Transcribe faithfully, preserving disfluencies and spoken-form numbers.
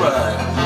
run.